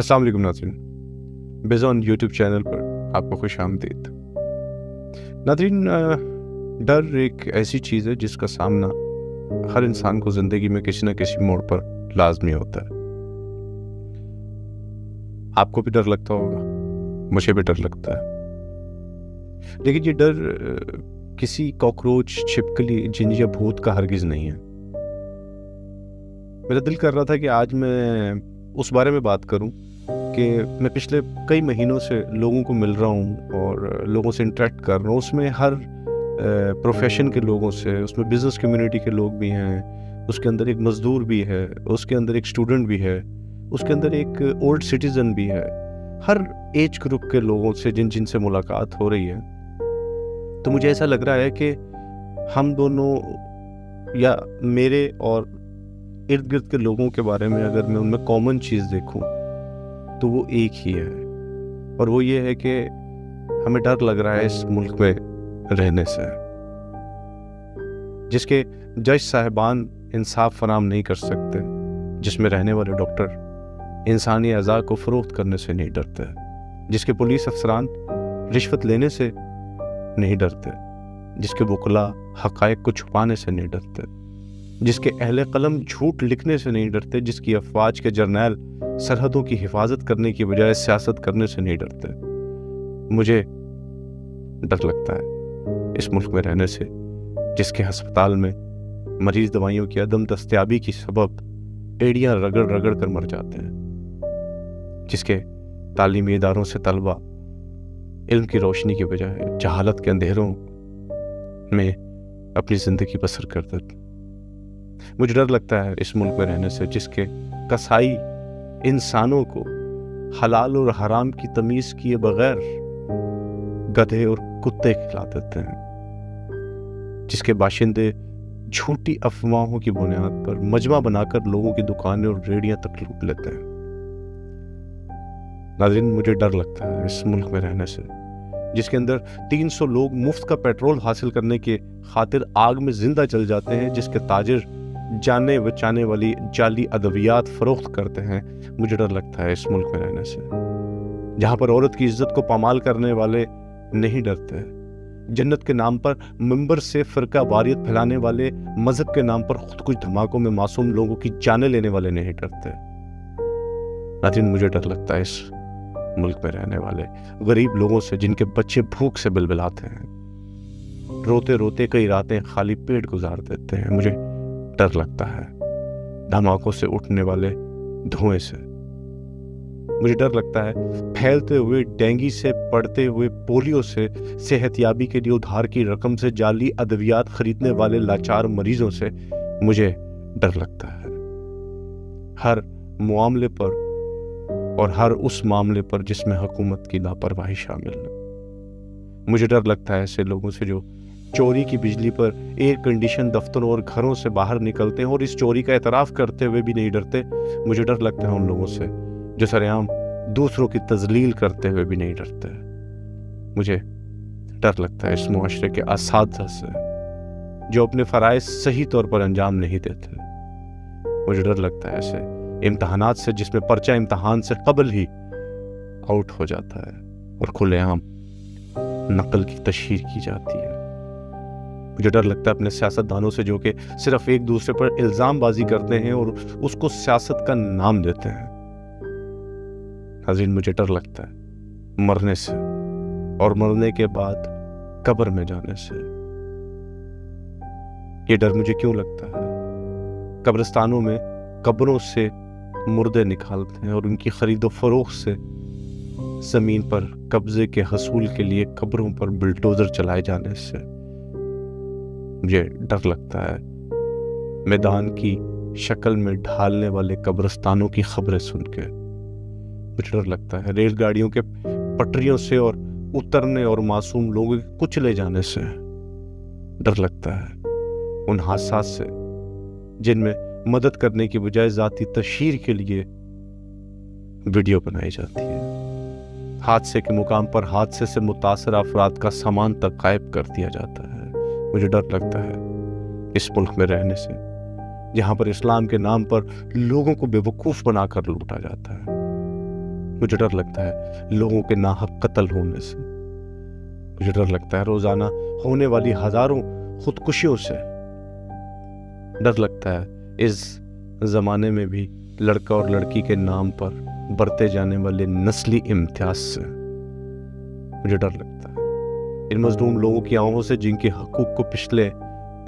अस्सलाम वालेकुम नाज़रीन, बिज़ॉन यूट्यूब चैनल पर आपको खुश आमदीद। नाज़रीन, डर एक ऐसी चीज़ है जिसका सामना हर इंसान को ज़िंदगी में किसी न किसी मोड़ पर लाजमी होता है। आपको भी डर लगता होगा, मुझे भी डर लगता है, लेकिन ये डर किसी कॉकरोच, छिपकली, जिन या भूत का हरगिज़ नहीं है। मेरा दिल कर रहा था कि आज मैं उस बारे में बात करूं कि मैं पिछले कई महीनों से लोगों को मिल रहा हूं और लोगों से इंटरेक्ट कर रहा हूं। उसमें हर प्रोफेशन के लोगों से, उसमें बिज़नेस कम्युनिटी के लोग भी हैं, उसके अंदर एक मज़दूर भी है, उसके अंदर एक स्टूडेंट भी है, उसके अंदर एक ओल्ड सिटीज़न भी है। हर एज ग्रुप के लोगों से जिनसे मुलाकात हो रही है, तो मुझे ऐसा लग रहा है कि हम दोनों या मेरे और इर्द गिर्द के लोगों के बारे में अगर मैं उनमें कॉमन चीज़ देखूं तो वो एक ही है, और वो ये है कि हमें डर लग रहा है इस मुल्क में रहने से, जिसके जज साहिबान इंसाफ फराम नहीं कर सकते, जिसमें रहने वाले डॉक्टर इंसानी अज़ा को फ़रोख्त करने से नहीं डरते, जिसके पुलिस अफसरान रिश्वत लेने से नहीं डरते, जिसके वकला हक़ाइक़ को छुपाने से नहीं डरते, जिसके अहले कलम झूठ लिखने से नहीं डरते, जिसकी अफवाज के जर्नैल सरहदों की हिफाजत करने की बजाय सियासत करने से नहीं डरते। मुझे डर लगता है इस मुल्क में रहने से, जिसके हस्पताल में मरीज़ दवाइयों की अदम दस्तयाबी की सबब एड़ियाँ रगड़ रगड़ कर मर जाते हैं, जिसके तालीमी इदारों से तलबा इल्म की रोशनी के बजाय जहालत के अंधेरों में अपनी ज़िंदगी बसर करते हैं। मुझे डर लगता है इस मुल्क में रहने से, जिसके कसाई इंसानों को हलाल और हराम की तमीज़ किए बगैर गधे और कुत्ते खिला देते हैं, जिसके बाशिंदे झूठी अफवाहों की बुनियाद पर मजमा बनाकर लोगों की दुकानें और रेहड़ियां तक लूट लेते हैं। नाज़रीन, मुझे डर लगता है इस मुल्क में रहने से, जिसके अंदर 300 लोग मुफ्त का पेट्रोल हासिल करने के खातिर आग में जिंदा जल जाते हैं, जिसके ताजिर जाने बचाने वाली जाली अदवियात फरोख्त करते हैं। मुझे डर लगता है इस मुल्क में रहने से, जहाँ पर औरत की इज्जत को पामाल करने वाले नहीं डरते, जन्नत के नाम पर मंबर से फ़िरका वारियत फैलाने वाले, मज़हब के नाम पर खुद कुछ धमाकों में मासूम लोगों की जानें लेने वाले नहीं डरते। नाज़रीन, मुझे डर लगता है इस मुल्क में रहने वाले गरीब लोगों से, जिनके बच्चे भूख से बिलबिलाते हैं, रोते रोते कई रातें खाली पेट गुजार देते हैं। मुझे डर लगता है धमाकों से उठने वाले धुएं से। मुझे डर लगता है फैलते हुए डेंगू से, पड़ते हुए पोलियो से, सेहतयाबी के लिए उधार की रकम से, जाली अद्वियात खरीदने वाले लाचार मरीजों से। मुझे डर लगता है हर मामले पर, और हर उस मामले पर जिसमें हुकूमत की लापरवाही शामिल है। मुझे डर लगता है ऐसे लोगों से जो चोरी की बिजली पर एयर कंडीशन दफ्तरों और घरों से बाहर निकलते हैं और इस चोरी का एतराफ़ करते हुए भी नहीं डरते। मुझे डर लगता है उन लोगों से जो सरेआम दूसरों की तजलील करते हुए भी नहीं डरते। मुझे डर लगता है इस मुआशरे के असातिज़ा से जो अपने फ़राइज़ सही तौर पर अंजाम नहीं देते। मुझे डर लगता है ऐसे इम्तहानात से जिसमें पर्चा इम्तहान से कबल ही आउट हो जाता है और खुलेआम नकल की तशहीर की जाती है। मुझे डर लगता है अपने सियासतदानों से जो कि सिर्फ एक दूसरे पर इल्ज़ामबाजी करते हैं और उसको सियासत का नाम देते हैं। नाज़रीन, मुझे डर लगता है मरने से और मरने के बाद कब्र में जाने से। ये डर मुझे क्यों लगता है? कब्रिस्तानों में कब्रों से मुर्दे निकालते हैं और उनकी खरीदो फरोख्त से ज़मीन पर कब्जे के हसूल के लिए कब्रों पर बुलडोज़र चलाए जाने से। मुझे डर लगता है मैदान की शक्ल में ढालने वाले कब्रिस्तानों की खबरें सुन के। मुझे डर लगता है रेलगाड़ियों के पटरियों से और उतरने और मासूम लोगों के कुचले जाने से। डर लगता है उन हादसा से जिनमें मदद करने की बजाय ज़ाती तशहीर के लिए वीडियो बनाई जाती है। हादसे के मुकाम पर हादसे से मुतासर अफराद का सामान तक गायब कर दिया जाता है। मुझे डर लगता है इस मुल्क में रहने से, जहाँ पर इस्लाम के नाम पर लोगों को बेवकूफ़ बनाकर लूटा जाता है। मुझे डर लगता है लोगों के नाहक कत्ल होने से, मुझे डर लगता है रोजाना होने वाली हजारों खुदकुशियों से, डर लगता है इस जमाने में भी लड़का और लड़की के नाम पर बरते जाने वाले नस्ली इम्तियाज से मुझे डर लगता है। इन मजलूम लोगों की आंखों से जिनके हकूक को पिछले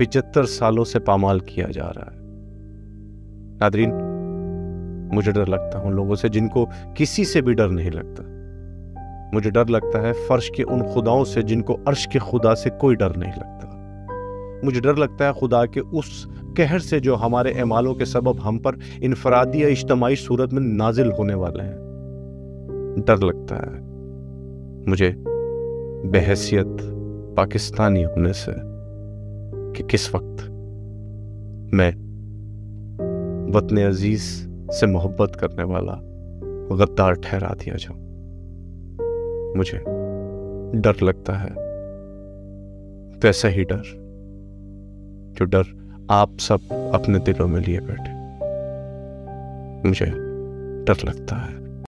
75 सालों से पामाल किया जा रहा है। नादरीन, मुझे डर लगता है उन लोगों से जिनको किसी से भी डर नहीं लगता। मुझे डर लगता है फर्श के उन खुदाओं से जिनको अर्श के खुदा से कोई डर नहीं लगता। मुझे डर लगता है खुदा के उस कहर से जो हमारे एमालों के सबब हम पर इनफरादी या इज्तमाई सूरत में नाजिल होने वाले हैं। डर लगता है मुझे बहैसियत पाकिस्तानी होने से कि किस वक्त मैं वतन अजीज से मोहब्बत करने वाला गद्दार ठहरा दिया जाऊं। मुझे डर लगता है वैसा ही डर जो डर आप सब अपने दिलों में लिए बैठे। मुझे डर लगता है